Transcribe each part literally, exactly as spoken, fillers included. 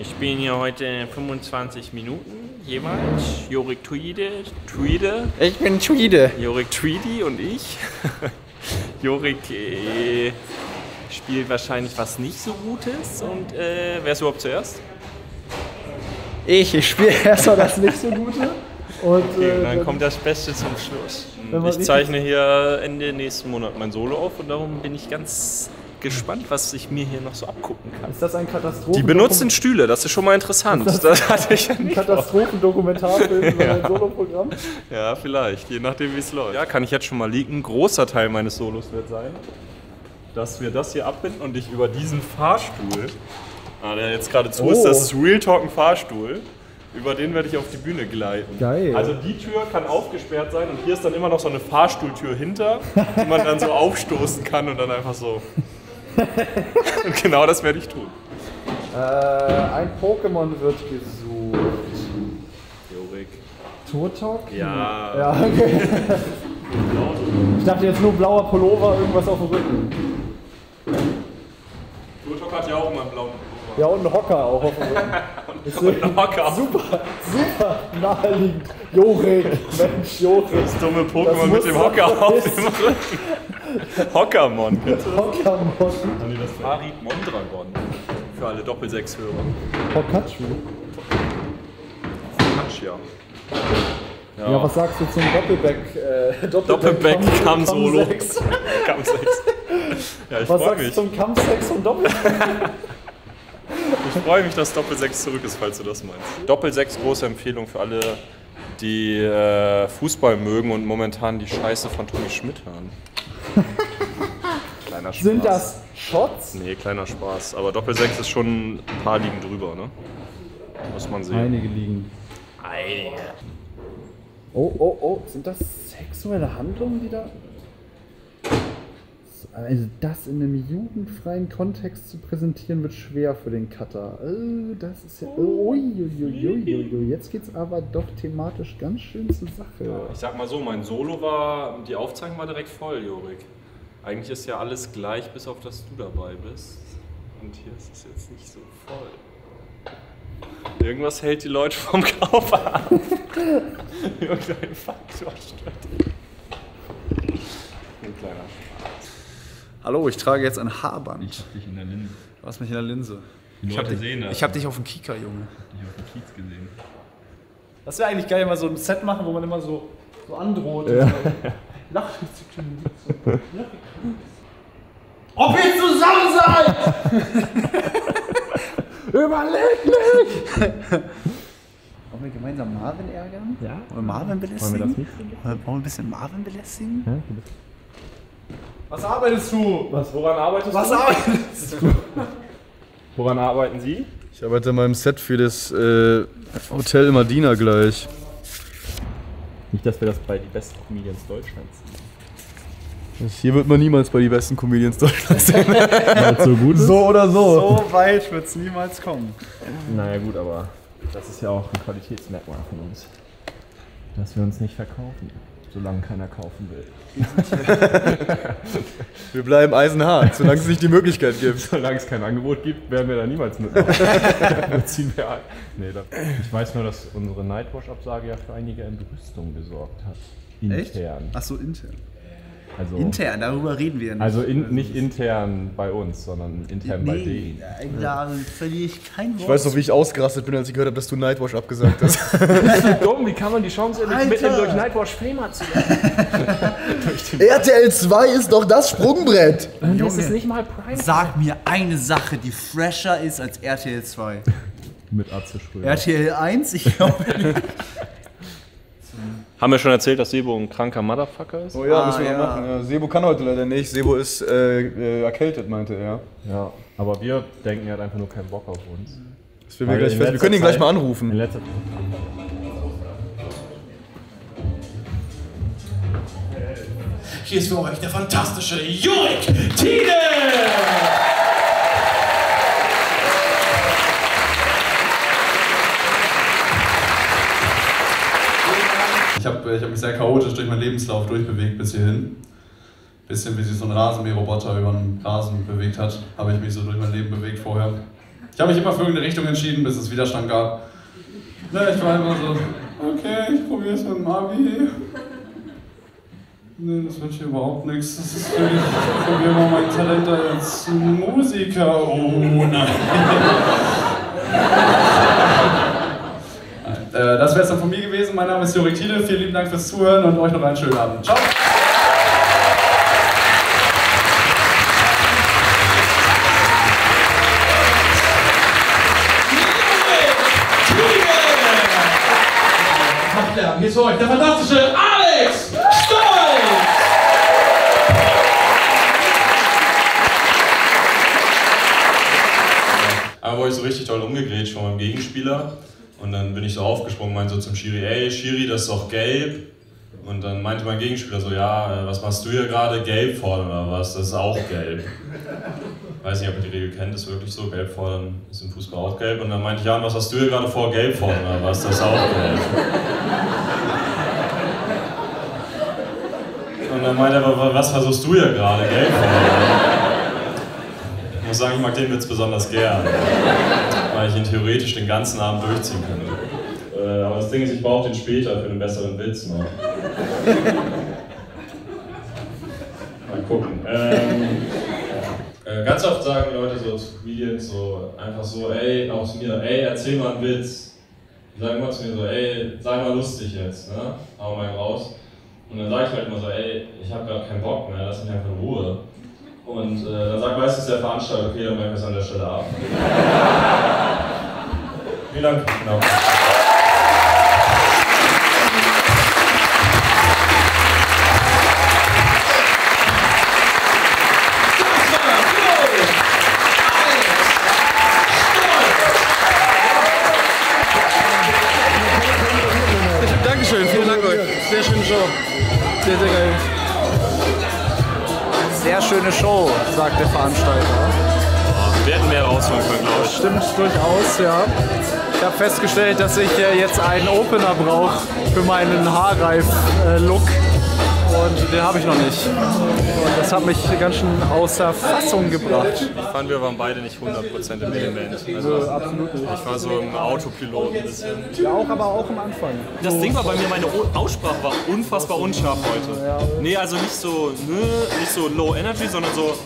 Ich spiele hier heute fünfundzwanzig Minuten jeweils. Yorick Thiede, Tweede. Ich bin Tweede. Yorick Thiede und ich. Yorick äh, spielt wahrscheinlich was nicht so Gutes. Und äh, wer ist überhaupt zuerst? Ich, ich spiele erstmal das nicht so Gute. Und okay, äh, dann kommt das Beste zum Schluss. Ich zeichne hier Ende nächsten Monat mein Solo auf und darum bin ich ganz gespannt, was ich mir hier noch so abgucken kann. Ist das ein Katastrophen? Die benutzen Stühle, das ist schon mal interessant. Das, das hatte ich ja nicht. Katastrophendokumentarfilm über ein Soloprogramm? Ja, vielleicht, je nachdem wie es läuft. Ja, kann ich jetzt schon mal leaken. Ein großer Teil meines Solos wird sein, dass wir das hier abbinden und ich über diesen Fahrstuhl, ah, der jetzt gerade zu oh. ist, das ist Real Talk ein Fahrstuhl. Über den werde ich auf die Bühne gleiten. Geil. Also die Tür kann aufgesperrt sein und hier ist dann immer noch so eine Fahrstuhltür hinter, die man dann so aufstoßen kann und dann einfach so. Und genau das werde ich tun. Äh, ein Pokémon wird gesucht. Yorick. Turtok? Ja. Ja, okay. Ich dachte jetzt nur blauer Pullover, irgendwas auf dem Rücken. Turtok hat ja auch immer einen blauen Pullover. Ja, und ein Hocker auch auf dem Rücken. Und ein Hocker. Super, super naheliegend. Yorick, Mensch, Yorick. Das dumme Pokémon mit dem Hocker auf dem Rücken. Hockermon, bitte. Hockermon. Harid Mondragon. Für alle Doppel sechs Hörer. Hokachu. Hokach, ja. Ja. Ja, was sagst du zum Doppelback? Äh, Doppelback Kam Solo. Kam sechs. Ja, ich freue mich. Was sagst du zum Kam sechs und Doppelback? Ich freue mich, dass Doppel sechs zurück ist, falls du das meinst. Doppel sechs, große Empfehlung für alle, die äh, Fußball mögen und momentan die Scheiße von Tony Schmidt hören. Kleiner Spaß. Sind das Shots? Nee, kleiner Spaß. Aber Doppel sechs ist schon ein paar Ligen drüber, ne? Muss man sehen. Einige Ligen. Einige. Oh, oh, oh. Sind das sexuelle Handlungen, die da... Also das in einem jugendfreien Kontext zu präsentieren, wird schwer für den Cutter. Oh, das ist ja... Uiuiuiuiui. Jetzt geht's aber doch thematisch ganz schön zur Sache. Ja, ich sag mal so, mein Solo war... Die Aufzeichnung war direkt voll, Yorick. Eigentlich ist ja alles gleich, bis auf dass du dabei bist. Und hier ist es jetzt nicht so voll. Irgendwas hält die Leute vom Kauf ab. Irgendein Faktor stört. Ein kleiner... Hallo, ich trage jetzt ein Haarband. Ich hab dich in der Linse. Du hast mich in der Linse. Die ich hab, sehen, dich, ich hab dich auf dem Kika, Junge. Ich hab dich auf dem Kiez gesehen. Das wäre eigentlich geil, mal so ein Set machen, wo man immer so, so androht. Ja. Lach nicht zu tun. So. Ob ihr zusammen seid! Überlegt mich! Wollen wir gemeinsam Marvin ärgern? Ja. Wollen wir Marvin belästigen? Wollen wir, das Wollen wir ein bisschen Marvin belästigen? Ja, bitte. Was arbeitest du? Was? Woran arbeitest Was du? Was arbeitest du? Woran arbeiten Sie? Ich arbeite an meinem Set für das äh, Hotel Madina gleich. Nicht, dass wir das bei die besten Comedians Deutschlands sehen. Hier wird man niemals bei die besten Comedians Deutschlands sehen. So, gut so oder so. So weit wird es niemals kommen. Naja gut, aber das ist ja auch ein Qualitätsmerkmal von uns. Dass wir uns nicht verkaufen. Solange keiner kaufen will. Wir bleiben eisenhart, solange es nicht die Möglichkeit gibt. Solange es kein Angebot gibt, werden wir da niemals mitmachen. Dann ziehen wir ein. Nee, das, ich weiß nur, dass unsere Nightwash-Absage ja für einige Entrüstung gesorgt hat. Intern. Echt? Ach so, intern. Also, intern, darüber reden wir ja nicht. Also in, nicht intern bei uns, sondern intern nee, bei denen. Da verliere ich kein Wort. Ich weiß noch, wie ich ausgerastet bin, als ich gehört habe, dass du Nightwash abgesagt hast. Bist du dumm? Wie kann man die Chance mitnehmen, durch Nightwash Flamer zu werden? R T L zwei ist doch das Sprungbrett. Und das ist nicht mal Prime. Sag mir eine Sache, die fresher ist als R T L zwei. Mit Atze Schröder. R T L eins, ich glaube nicht. Haben wir schon erzählt, dass Sebo ein kranker Motherfucker ist? Oh ja, ah, müssen wir ja. machen. Ja, Sebo kann heute leider nicht. Sebo ist äh, äh, erkältet, meinte er. Ja, aber wir denken, er hat einfach nur keinen Bock auf uns. Das wir, gleich wir können ihn gleich mal anrufen. In letzter Zeit. Hier ist für euch der fantastische Yorick Thiede! Ich habe ich hab mich sehr chaotisch durch meinen Lebenslauf durchbewegt bis hierhin. Bisschen wie sich so ein Rasenmäherroboter über einen Rasen bewegt hat, habe ich mich so durch mein Leben bewegt vorher. Ich habe mich immer für irgendeine Richtung entschieden, bis es Widerstand gab. Ne, ich war immer so, okay, ich probiere es mit Mavi. Ne, das wünsche ich überhaupt nichts. Das ist wirklich, ich probiere mal mein Talent als Musiker. Oh nein. Das wäre es dann von mir gewesen. Mein Name ist Yorick Thiede. Vielen lieben Dank fürs Zuhören und euch noch einen schönen Abend. Ciao. Hier ist für euch der fantastische Alex Stoldt! Aber wurde ich so richtig toll umgegrätscht von meinem Gegenspieler. Und dann bin ich so aufgesprungen, meinte so zum Schiri, ey Schiri, das ist doch gelb. Und dann meinte mein Gegenspieler so, ja, was machst du hier gerade? Gelb fordern oder was? Das ist auch gelb. Weiß nicht, ob ihr die Regel kennt, ist wirklich so, gelb fordern ist im Fußball auch gelb. Und dann meinte ich, ja, was hast du hier gerade vor? Gelb fordern oder was? Das ist auch gelb. Und dann meinte er, aber was versuchst du hier gerade? Gelb fordern? Ich muss sagen, ich mag den Witz besonders gern, weil ich ihn theoretisch den ganzen Abend durchziehen könnte. Äh, aber das Ding ist, ich brauche den später für einen besseren Witz noch. Mal gucken. Ähm, äh, ganz oft sagen Leute so zu Comedians so einfach so, ey, auch zu mir, ey, erzähl mal einen Witz. Die sagen immer zu mir so, ey, sei mal lustig jetzt, ne? Hau mal raus. Und dann sage ich halt immer so, ey, ich habe gerade keinen Bock mehr, lass mich einfach in Ruhe. Und äh, dann sagt meistens der Veranstalter, okay, dann merken wir es an der Stelle ab. Vielen Dank. Genau. Dankeschön, vielen Dank euch. Sehr schöne Show. Sehr, sehr geil. Sehr schöne Show, sagt der Veranstalter. Oh, wir hätten mehr rausholen können, glaube ich. Stimmt durchaus, ja. Ich habe festgestellt, dass ich jetzt einen Opener brauche für meinen Haarreif-Look. Und den habe ich noch nicht. Und das hat mich ganz schön außer Fassung gebracht. Ich fand, wir waren beide nicht hundert Prozent im Element. Also, also, absolut nicht. Ich war so im Autopilot ein bisschen. Ja, auch, aber auch am Anfang. Das Ding war bei mir, meine Aussprache war unfassbar unscharf heute. Nee, also nicht so, ne, nicht so low energy, sondern so.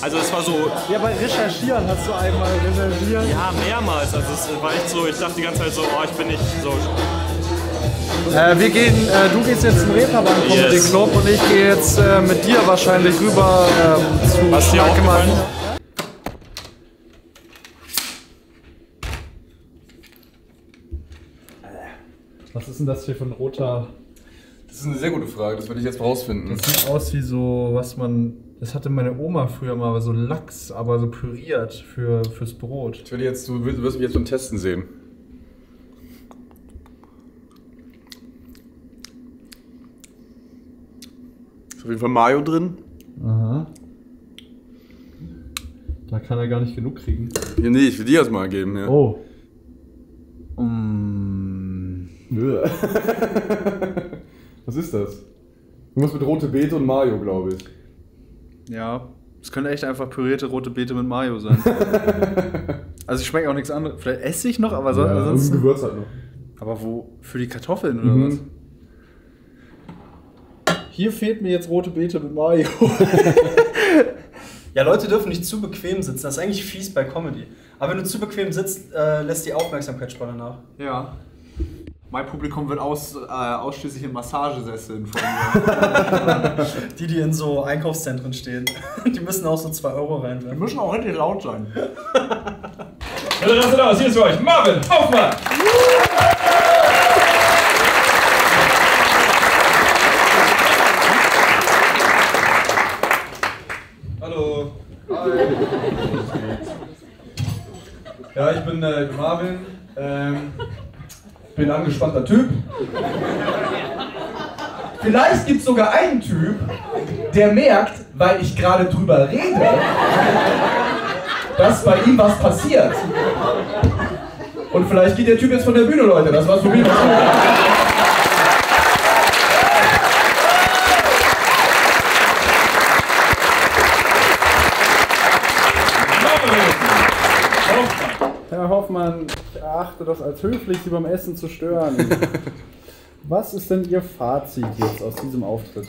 Also es war so... Ja, bei Recherchieren hast du einmal recherchiert. Ja, mehrmals. Also es war echt so, ich dachte die ganze Zeit so, oh, ich bin nicht so... Äh, wir gehen, äh, du gehst jetzt zum Reeperbahn Comedy yes. Club und ich gehe jetzt äh, mit dir wahrscheinlich rüber ähm, zu Was dir aufgefallen? Was ist denn das hier für ein roter... Das ist eine sehr gute Frage, das werde ich jetzt rausfinden. Das sieht aus wie so, was man... Das hatte meine Oma früher mal, so Lachs, aber so püriert für, fürs Brot. Ich will jetzt, du wirst mich jetzt beim Testen sehen. Auf jeden Fall Mayo drin. Aha. Da kann er gar nicht genug kriegen. Ja, nee, ich will dir das mal geben. Ja. Oh. Mm. Was ist das? Du musst mit rote Beete und Mayo, glaube ich. Ja, es können echt einfach pürierte rote Beete mit Mayo sein. Also ich schmecke auch nichts anderes. Vielleicht esse ich noch, aber so, ja, sonst... Gewürz halt noch. Aber wo? Für die Kartoffeln oder mhm. was? Hier fehlt mir jetzt rote Beete mit Mayo. Ja, Leute dürfen nicht zu bequem sitzen. Das ist eigentlich fies bei Comedy. Aber wenn du zu bequem sitzt, äh, lässt die Aufmerksamkeitsspanne nach. Ja. Mein Publikum wird aus, äh, ausschließlich in Massagesesseln von mir. Die, die in so Einkaufszentren stehen. Die müssen auch so zwei Euro reinwerfen. Die müssen auch richtig laut sein. Hallo, das ist aus. Hier ist für euch Marvin Hoffmann. Ja, ich bin äh, Marvin, ähm, bin ein angespannter Typ. Vielleicht gibt es sogar einen Typ, der merkt, weil ich gerade drüber rede, dass bei ihm was passiert. Und vielleicht geht der Typ jetzt von der Bühne, Leute, das war's für mich. Hoffmann, ich erachte das als höflich, Sie beim Essen zu stören. Was ist denn Ihr Fazit jetzt aus diesem Auftritt?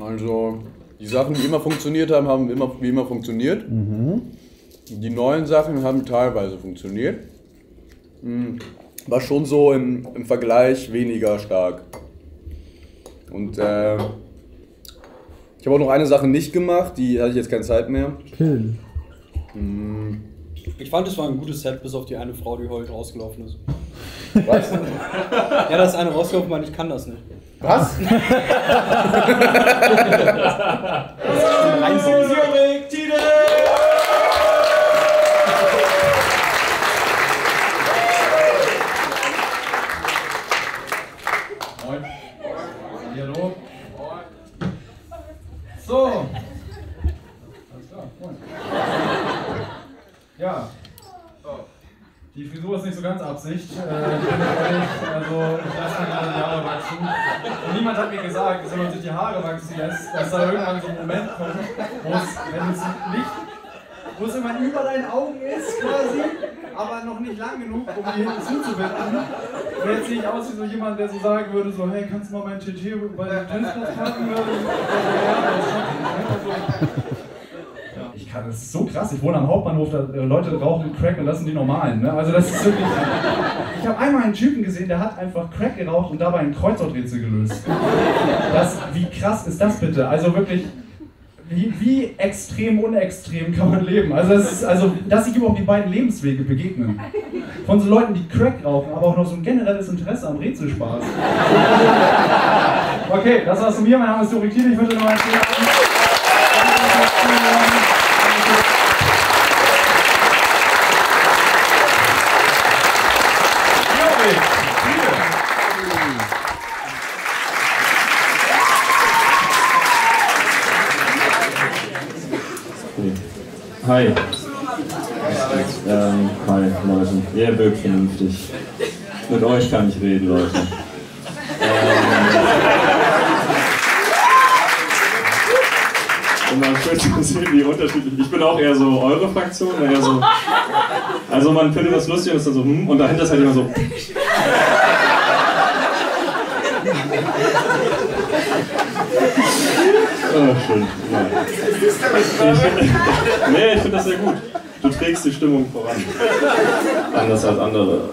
Also, die Sachen, die immer funktioniert haben, haben immer, wie immer funktioniert. Mhm. Die neuen Sachen haben teilweise funktioniert. War schon so im, im Vergleich weniger stark. Und äh, ich habe auch noch eine Sache nicht gemacht, die hatte ich jetzt keine Zeit mehr. Pillen. Mhm. Ich fand, es war ein gutes Set, bis auf die eine Frau, die heute rausgelaufen ist. Was? Ja, das ist eine rausgelaufen, weil ich kann das nicht. Was? Yorick Thiede! Moin. Hallo. So. Alles klar, moin. Ja. Die Frisur ist nicht so ganz Absicht. Äh, also ich lasse mir gerade die Haare wachsen. Und niemand hat mir gesagt, dass wenn man sich die Haare wachsen lässt, dass da irgendwann so ein Moment kommt, wo es, wenn es nicht, wo es immer über deinen Augen ist quasi, aber noch nicht lang genug, um die hinten zuzuwenden. Und jetzt sehe ich aus wie so jemand, der so sagen würde, so, hey, kannst du mal mein T T bei der Tennisplatz packen? Ja, das ist so krass, ich wohne am Hauptbahnhof, da Leute rauchen Crack und das sind die Normalen, ne? Also das ist wirklich... Ich habe einmal einen Typen gesehen, der hat einfach Crack geraucht und dabei ein Kreuzworträtsel gelöst. Das, wie krass ist das bitte? Also wirklich, wie, wie extrem unextrem kann man leben? Also, das ist, also dass sich überhaupt die beiden Lebenswege begegnen. Von so Leuten, die Crack rauchen, aber auch noch so ein generelles Interesse am Rätselspaß. Okay, das war's von mir, mein Name ist Yorick Thiede, ich wünsche nochmal einen schönen Abend. Hi. Ähm, hi, Leute. Ihr wirkt vernünftig. Mit euch kann ich reden, Leute. Ähm, und man schön zu sehen, wie unterschiedlich. Ich bin auch eher so eure Fraktion, eher so. Also man findet das lustig und ist dann so, hm, und dahinter ist halt immer so. Oh, schön. Ja. Ich, nee, ich finde das sehr gut. Du trägst die Stimmung voran. Anders als andere.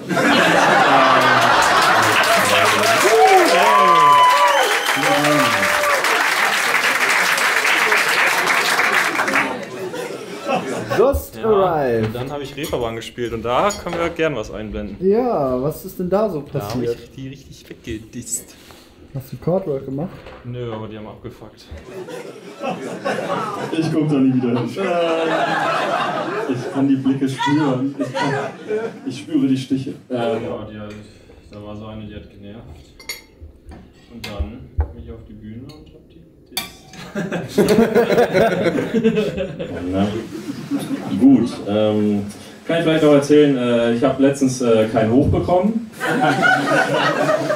Just arrived. Ja, dann habe ich Reeperbahn gespielt und da können wir gern was einblenden. Ja, was ist denn da so passiert? Da habe ich die richtig weggedisst. Hast du Cardwork gemacht? Nö, aber die haben abgefuckt. Ich guck da nie wieder hin. Ich kann die Blicke spüren. Ich, kann, ich spüre die Stiche. Ja, genau, die hat, da war so eine, die hat genervt. Und dann bin ich auf die Bühne und hab die gedisst. Gut. Ähm, kann ich vielleicht noch erzählen, äh, ich habe letztens äh, keinen Hoch bekommen.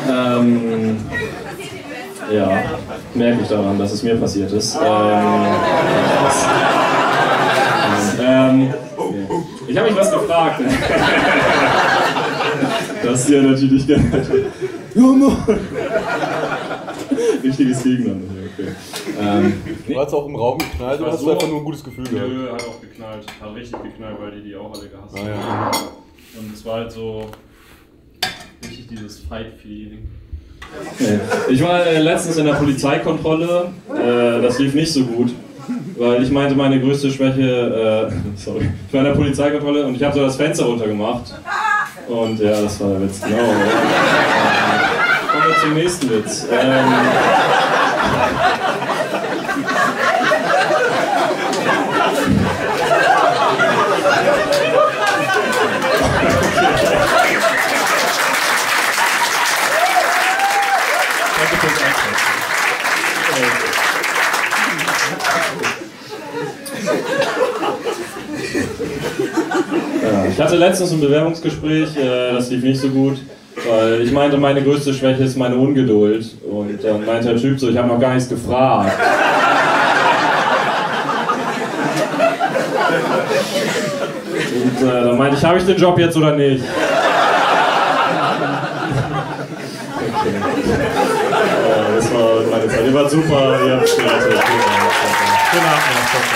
ähm, Ja, merke ich daran, dass es mir passiert ist. Ähm, ähm, ich habe mich was gefragt. Das hier natürlich gerne. Richtiges Gegeneinander. Okay. Ähm, du hast auch im Raum geknallt oder hast du einfach nur ein gutes Gefühl gehabt? Nö, hat auch geknallt. Hat richtig geknallt, weil die die auch alle gehasst haben. Ah, ja. Und es war halt so richtig dieses Fight-Feeling. Okay. Ich war äh, letztens in der Polizeikontrolle, äh, das lief nicht so gut, weil ich meinte, meine größte Schwäche, äh, sorry, ich war in der Polizeikontrolle und ich habe so das Fenster runtergemacht und ja, das war der Witz, genau. Kommen wir zum nächsten Witz. Ähm, Ja, ich hatte letztens ein Bewerbungsgespräch, äh, das lief nicht so gut, weil ich meinte, meine größte Schwäche ist meine Ungeduld. Und dann meinte der Typ so, ich habe noch gar nichts gefragt. Und äh, dann meinte ich, habe ich den Job jetzt oder nicht? Okay. Äh, das war meine Zeit. Ihr wart super, ihr habt gelacht. Guten Abend.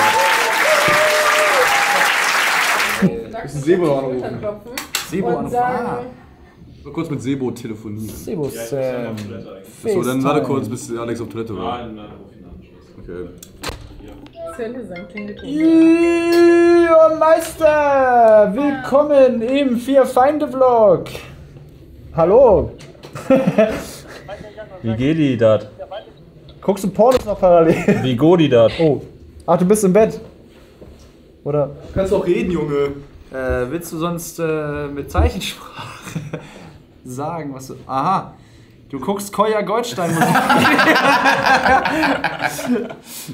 Wir müssen Sebo anrufen. Sebo anrufen. Ah. So kurz mit Sebo telefonieren. Sebo Sam. So, dann warte kurz, bis Alex auf Toilette war. Nein, nein, ruf ihn an. Okay. Ihr Meister! Willkommen im Vier Feinde Vlog! Hallo! Wie geht die dat? Guckst du Pornos noch parallel? Wie geht die dat? Oh. Ach, du bist im Bett? Oder? Du kannst doch reden, Junge! Äh, willst du sonst äh, mit Zeichensprache sagen, was du. Aha! Du guckst Koya Goldstein.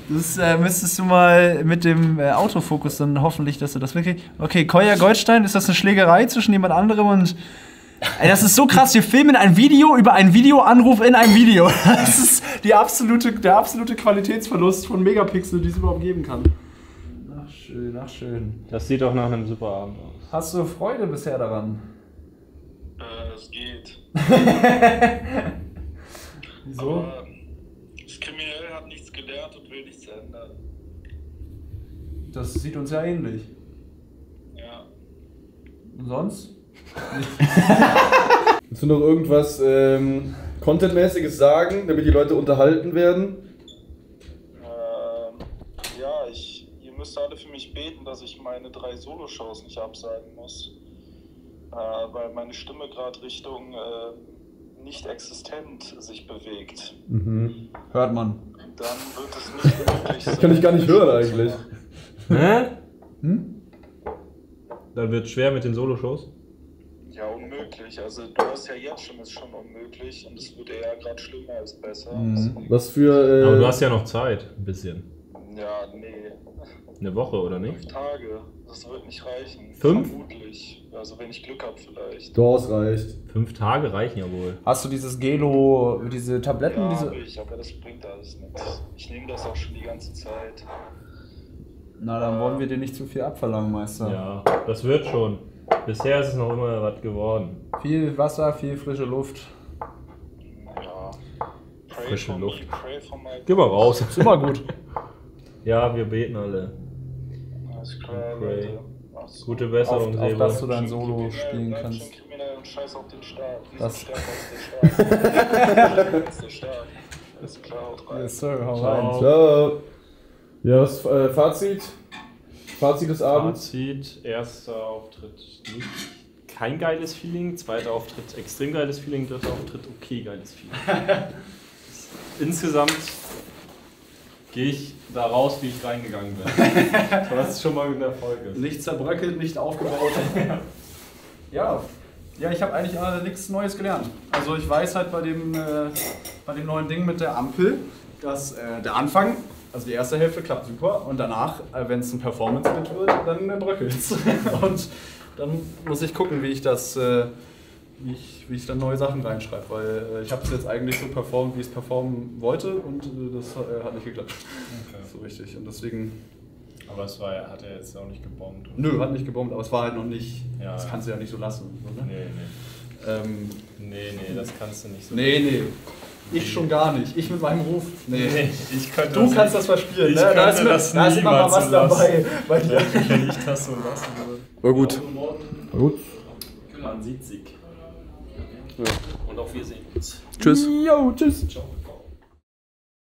Das äh, müsstest du mal mit dem äh, Autofokus dann hoffentlich, dass du das wirklich. Okay, Koya Goldstein, ist das eine Schlägerei zwischen jemand anderem und. Ey, das ist so krass, wir filmen ein Video über einen Videoanruf in einem Video. Das ist die absolute, der absolute Qualitätsverlust von Megapixel, die es überhaupt geben kann. Ach schön, ach schön. Das sieht doch nach einem super Abend aus. Hast du Freude bisher daran? Äh, es geht. Wieso? Aber das Kriminelle hat nichts gelernt und will nichts ändern. Das sieht uns ja ähnlich. Ja. Und sonst? Willst du noch irgendwas ähm, Contentmäßiges sagen, damit die Leute unterhalten werden? Ähm, ja, ich, ihr müsst alle für mich beten, dass ich meine drei Solo-Shows nicht absagen muss. Uh, weil meine Stimme gerade Richtung äh, nicht existent sich bewegt. Mhm. Hört man. Und dann wird es nicht möglich sein. Das kann ich gar nicht hören eigentlich. Hä? Hm? Dann wird es schwer mit den Soloshows? Ja, unmöglich. Also du hast ja jetzt schon, ist schon unmöglich und es wurde ja gerade schlimmer als besser. Mhm. Was für... Äh... Aber du hast ja noch Zeit, ein bisschen. Ja, nee. Eine Woche, oder nicht? Fünf Tage. Das wird nicht reichen. Fünf? Vermutlich. Also wenn ich Glück habe vielleicht. Doch, es reicht. Fünf Tage reichen ja wohl. Hast du dieses Gelo, diese Tabletten? Ja, diese... Hab ich, aber das bringt alles nichts. Ich nehme das auch schon die ganze Zeit. Na, dann äh, wollen wir dir nicht zu viel abverlangen, Meister. Ja, das wird schon. Bisher ist es noch immer was geworden. Viel Wasser, viel frische Luft. Ja. Pray frische Luft. Geh mal raus. Ist immer gut. Ja, wir beten alle. Alles klar, Leute. So. Gute Besserung, Sebo. Auf, auf dass du dein Solo spielen kannst. Kriminell und scheiß auf den Staat. Das Staat ist der Staat. Das ist der Staat. Alles klar, haut rein. Yes, sir, haut rein. Ciao. Ja, das äh, Fazit? Fazit des Abends? Fazit, erster Auftritt nicht. Kein geiles Feeling. Zweiter Auftritt extrem geiles Feeling. Dritter Auftritt okay geiles Feeling. Insgesamt gehe ich da raus, wie ich reingegangen bin. Das ist schon mal ein Erfolg. Nicht zerbröckelt, nicht aufgebaut. Ja, ja, ich habe eigentlich äh, nichts Neues gelernt. Also ich weiß halt bei dem, äh, bei dem neuen Ding mit der Ampel, dass äh, der Anfang, also die erste Hälfte klappt super und danach, äh, wenn es ein Performance-Bit wird, dann äh, bröckelt es. Und dann muss ich gucken, wie ich das... Äh, Wie ich, wie ich dann neue Sachen reinschreibe, weil äh, ich habe es jetzt eigentlich so performt, wie ich es performen wollte und äh, das äh, hat nicht geklappt. Okay. So richtig und deswegen... Aber es war, hat er jetzt auch nicht gebombt? Oder? Nö, hat nicht gebombt, aber es war halt noch nicht... Ja, das kannst du ja nicht so lassen. Oder? Nee, nee. Ähm, nee, nee, das kannst du nicht so nee, lassen. Nee, nee. Ich schon gar nicht. Ich mit meinem Ruf. Nee, nee ich könnte Du das kannst nicht. Das verspielen, ich ne? Da ist, das da ist immer mal was so dabei. Bei dir. Wenn ich das so lassen würde. War gut. War gut. Man sieht Sieg. Ja. Und auf Wiedersehen. Tschüss. Jo, tschüss. Ciao.